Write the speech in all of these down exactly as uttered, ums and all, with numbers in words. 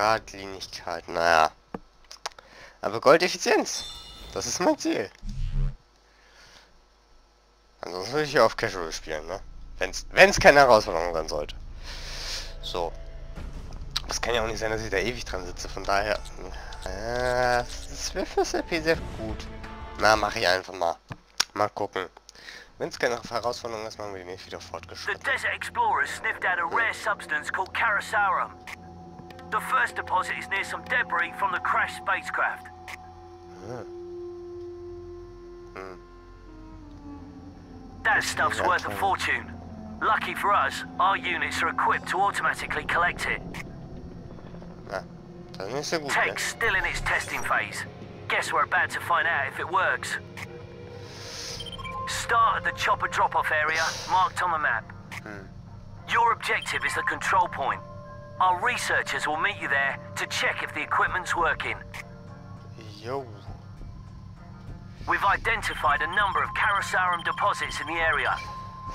Geradlinigkeit, naja. Aber Goldeffizienz, das ist mein Ziel. Ansonsten würde ich ja auf Casual spielen, ne? Wenn's, wenn's keine Herausforderung sein sollte. So. Das kann ja auch nicht sein, dass ich da ewig dran sitze, von daher... Äh, das wäre fürs R P sehr gut. Na, mache ich einfach mal. Mal gucken. Wenn es keine Herausforderung ist, machen wir die nicht wieder fortgeschritten. The desert explorer sniffed out a rare substance called Karasarm. The first deposit is near some debris from the crashed spacecraft. Hm. Hm. That stuff's worth a fortune. Lucky for us, our units are equipped to automatically collect it. Na, das ist nicht so gut, Tech's still in its testing phase. Guess we're about to find out if it works. Start at the chopper drop-off area, marked on the map. Hm. Your objective is the control point. Our researchers will meet you there to check if the equipment's working. Yo. We've identified a number of Karasarm deposits in the area.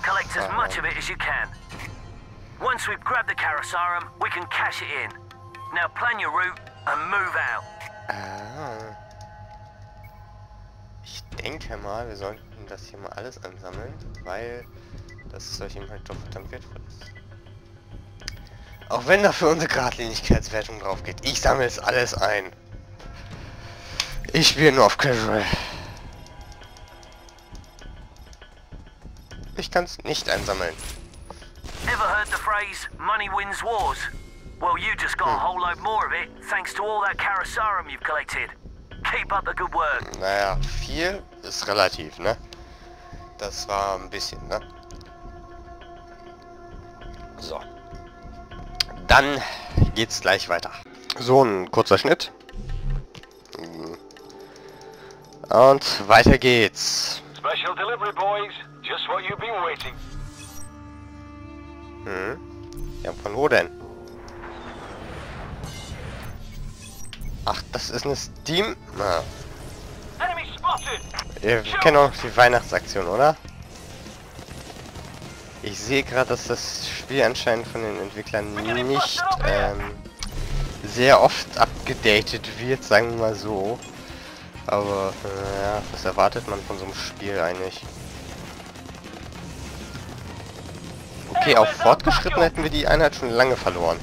Collect as much of it as you can. Once we've grabbed the Karasarm, we can cash it in. Now plan your route and move out. Ah. Ich denke mal, wir sollten das hier mal alles ansammeln, weil das Zeug eben halt doch verdammt wertvoll ist. Auch wenn dafür unsere Gradlinigkeitswertung drauf geht. Ich sammle es alles ein. Ich spiele nur auf Casual. Ich kann es nicht einsammeln. Ever heard the phrase money wins wars? Well, you just got a whole load more of it thanks to all that Karasarm you've collected. Keep up the good work. Naja, viel ist relativ, ne? Das war ein bisschen, ne? So. Dann geht's gleich weiter. So, ein kurzer Schnitt. Und weiter geht's. Special delivery boys, just what you've been waiting. Hm. Ja, von wo denn? Ach, das ist eine Steam. Ah. Ihr kennt auch die Weihnachtsaktion, oder? Ich sehe gerade, dass das Spiel anscheinend von den Entwicklern nicht ähm, sehr oft abgedatet wird, sagen wir mal so. Aber naja, was erwartet man von so einem Spiel eigentlich? Okay, auf fortgeschritten hätten wir die Einheit schon lange verloren.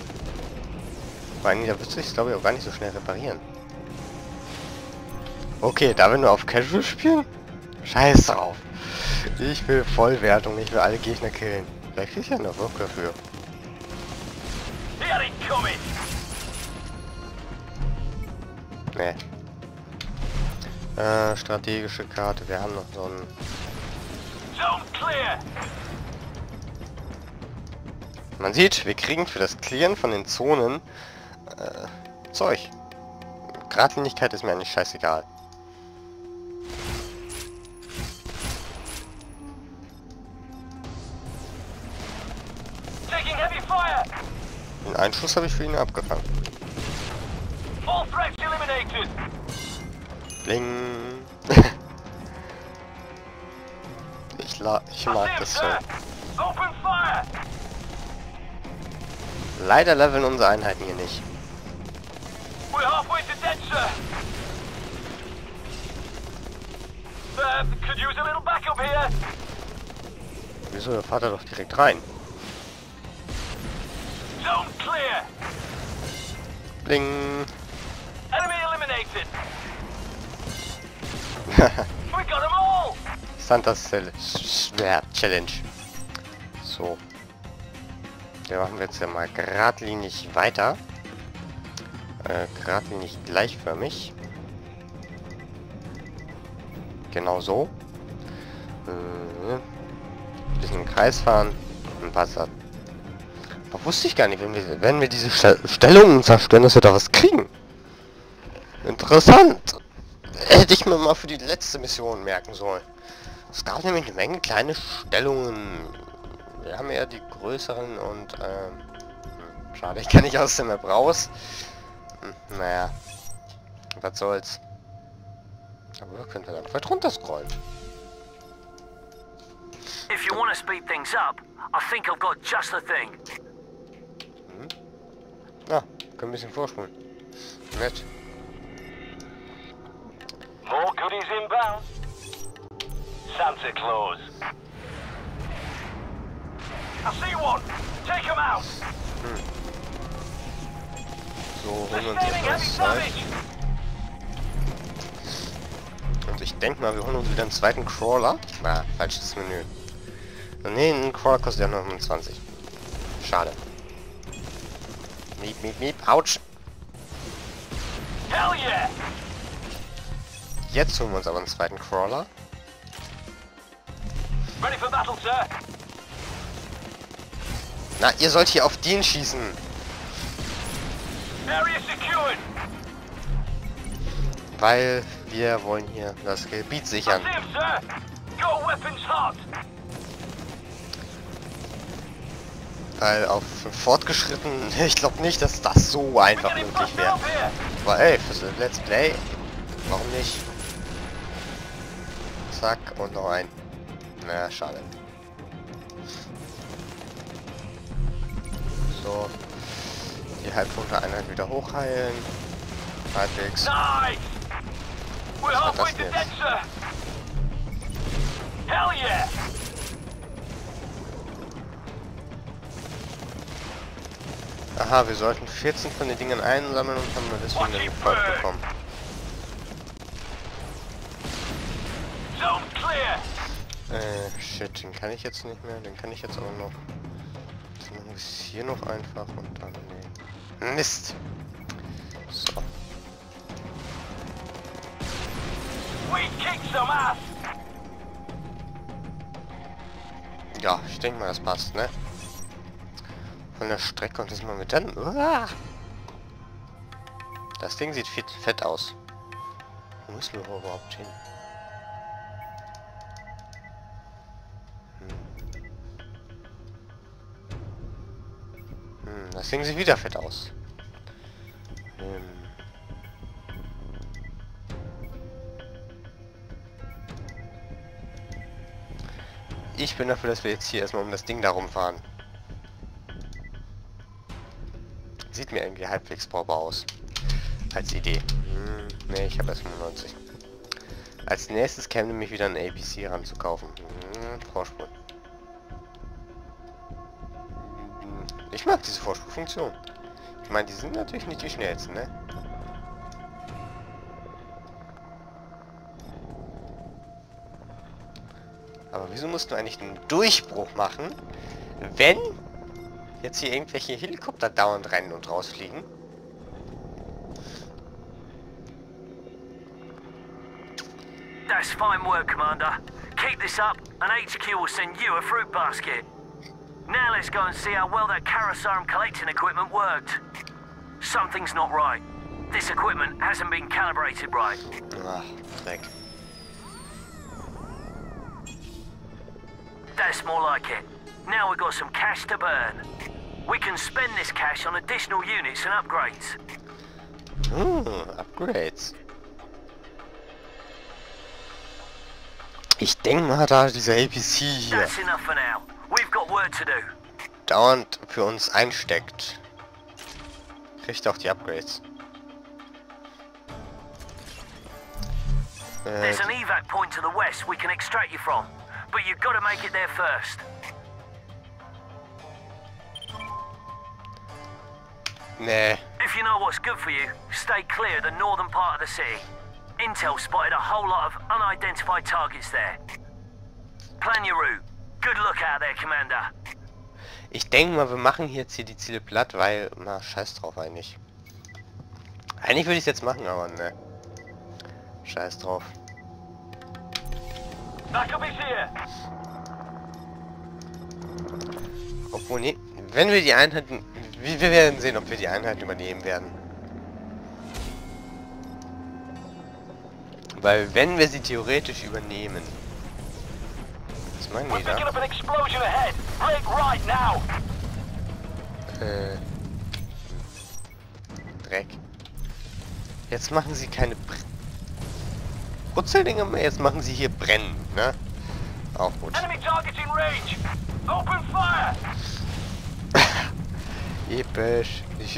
Vor allem, da wird sich, glaube ich, auch gar nicht so schnell reparieren. Okay, da wir nur auf Casual spielen? Scheiß drauf. Ich will Vollwertung, ich will alle Gegner killen. Vielleicht krieg ich ja noch Bock dafür. Nee. Äh, strategische Karte, wir haben noch so einen... Man sieht, wir kriegen für das Clearen von den Zonen äh, Zeug. Gradlinigkeit ist mir eigentlich scheißegal. Den Einschuss habe ich für ihn abgefangen. Bling. ich, la ich mag das so. Leider leveln unsere Einheiten hier nicht. Wieso, der Vater doch direkt rein? Bling. Santas Schwert Challenge. So. Wir machen jetzt ja mal geradlinig weiter. Äh, geradlinig gleichförmig. Genau so. Äh, ein bisschen im Kreis fahren. Ein Wasser. Aber wusste ich gar nicht, wenn wir, wenn wir diese St Stellungen zerstören, dass wir da was kriegen. Interessant. Hätte ich mir mal für die letzte Mission merken sollen. Es gab nämlich eine Menge kleine Stellungen. Wir haben ja die größeren und ähm, schade, ich kann nicht aus dem Map raus. Hm, naja, was soll's. Aber wir können dann weit runter scrollen. If you want to speed things up, I think I've got just the thing. Ah, können ein bisschen vorspulen. Nett. More goodies inbound. Santa Claus. I see one. Take him out. Hm. So holen wir uns etwas Zeit. Und ich denke mal, wir holen uns wieder einen zweiten Crawler. Na, falsches Menü. Ne, ein Crawler kostet ja nur fünfundzwanzig. Schade. Miep, miep, miep. Autsch. Hell yeah. Jetzt holen wir uns aber einen zweiten Crawler. Ready for battle, sir. Na, ihr sollt hier auf den schießen. Area secured. Weil wir wollen hier das Gebiet sichern. Weil auf fortgeschritten, ich glaube nicht, dass das so einfach möglich wäre. Aber ey, fürs Let's Play, warum nicht? Zack, und noch ein. Naja, schade. So. Die Halbpunkte-Einheit wieder hochheilen. Halbwegs. Was war das denn jetzt? Aha, wir sollten vierzehn von den Dingen einsammeln und haben deswegen den Erfolg bekommen. Äh, shit, den kann ich jetzt nicht mehr, den kann ich jetzt auch noch. Dann muss ich hier noch einfach und dann nehmen. Mist! So. Ja, ich denke mal, das passt, ne? Von der Strecke und das mal mit dann. Uah! Das Ding sieht fit, fett aus. Wo müssen wir überhaupt hin? Hm. Hm, das Ding sieht wieder fett aus. Hm. Ich bin dafür, dass wir jetzt hier erstmal um das Ding da rumfahren. Sieht mir irgendwie halbwegs brauchbar aus. Als Idee. Hm, ne, ich habe erst neunzig. Als nächstes käme nämlich wieder ein A P C ranzukaufen. Hm, Vorspur. Ich mag diese Vorspurfunktion. Ich meine, die sind natürlich nicht die schnellsten, ne? Aber wieso musst du eigentlich einen Durchbruch machen, wenn jetzt hier irgendwelche Helikopter dauernd rein und rausfliegen? That's fine work, Commander. Keep this up, and H Q will send you a fruit basket. Now let's go and see how well that Karasarm collecting equipment worked. Something's not right. This equipment hasn't been calibrated right. Ach, Dreck. That's more like it. Now we've got some cash to burn. We can spend this cash on additional units and upgrades. Hm, Upgrades. Ich denke mal, da dieser A P C hier That's enough for now. We've got work to do. Dauernd für uns einsteckt, kriegt auch die Upgrades. There's an evac point to the west we can extract you from. But you've got to make it there first. Nee. If you know what's good for you, stay clear of the northern part of the city. Intel spotted a whole lot of unidentified targets there. Plan your route. Good look out there, Commander. Ich denke mal, wir machen jetzt hier die Ziele platt, weil, na, scheiß drauf eigentlich. Eigentlich würde ich es jetzt machen, aber ne. Scheiß drauf. Obwohl, ne, wenn wir die Einheiten... Wir werden sehen, ob wir die Einheiten übernehmen werden. Weil, wenn wir sie theoretisch übernehmen... Was meinen die da? Äh... Dreck. Jetzt machen sie keine... Brutzeldinger mehr, jetzt machen sie hier brennen, ne? Auch gut. Episch. Ich